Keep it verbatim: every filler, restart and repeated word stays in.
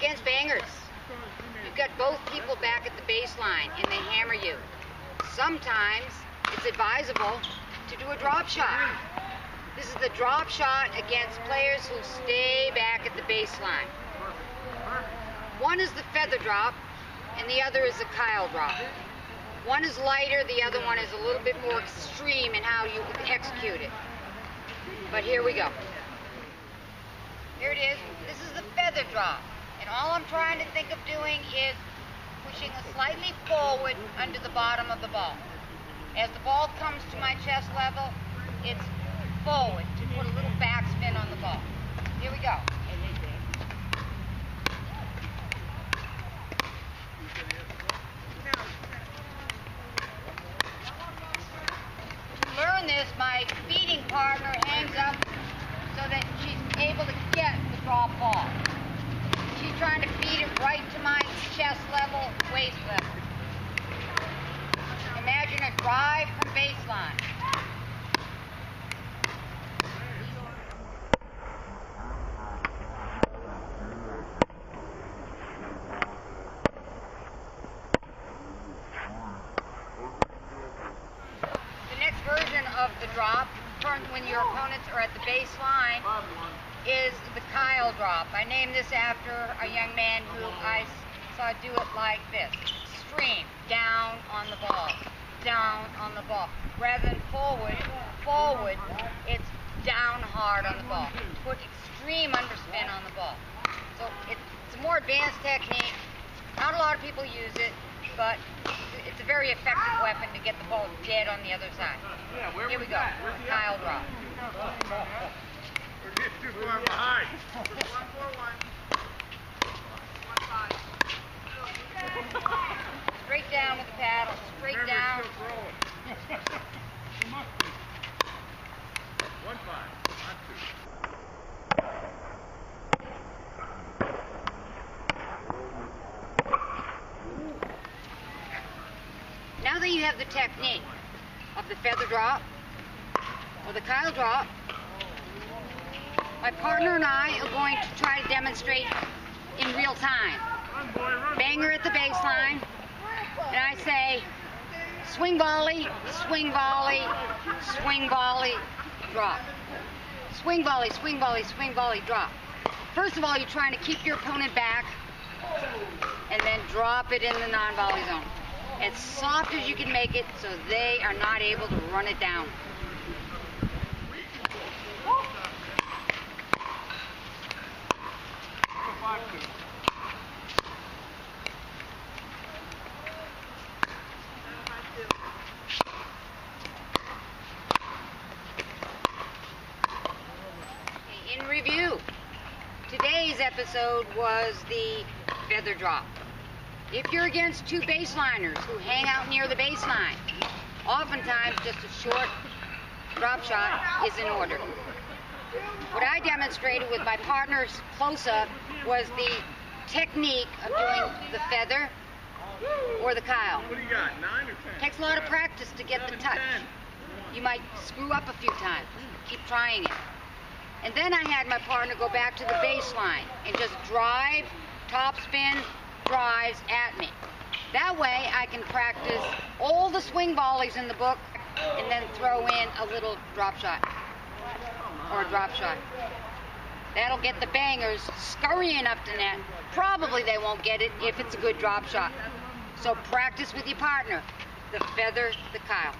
against bangers. You've got both people back at the baseline and they hammer you. Sometimes it's advisable to do a drop shot. This is the drop shot against players who stay back at the baseline. One is the feather drop and the other is the Kyle drop. One is lighter, the other one is a little bit more extreme in how you execute it. But here we go. Here it is. This is the feather drop. And all I'm trying to think of doing is pushing slightly forward under the bottom of the ball. As the ball comes to my chest level, it's forward to put a little backspin on the ball. Here we go. My feeding partner hangs up so that she's able to get the drop ball. She's trying to feed it right to my chest level, waist level. Imagine a drive from baseline. Of the drop when your opponents are at the baseline is the Kyle drop. I named this after a young man who I saw do it like this. Stream, down on the ball, down on the ball. Rather than forward, forward, it's down hard on the ball. Put extreme underspin on the ball. So it's a more advanced technique. Not a lot of people use it, but it's a very effective weapon to get the ball dead on the other side. Yeah, where Here we go. Kyle drop. We're getting too far behind. Straight down with the paddle. Straight Remember, down. One five. Not two. Now that you have the technique of the feather drop or the Kyle drop, my partner and I are going to try to demonstrate in real time. Banger at the baseline, and I say swing volley, swing volley, swing volley, drop. Swing volley, swing volley, swing volley, drop. First of all, you're trying to keep your opponent back and then drop it in the non-volley zone. As soft as you can make it so they are not able to run it down. In review, today's episode was the feather drop. If you're against two baseliners who hang out near the baseline, oftentimes just a short drop shot is in order. What I demonstrated with my partner's close-up was the technique of doing the feather or the Kyle. What do you got, nine or ten? Takes a lot of practice to get the touch. You might screw up a few times. Keep trying it. And then I had my partner go back to the baseline and just drive, topspin, drives at me. That way I can practice all the swing volleys in the book and then throw in a little drop shot or a drop shot. That'll get the bangers scurrying up to net. Probably they won't get it if it's a good drop shot. So practice with your partner. The feather, the Kyle.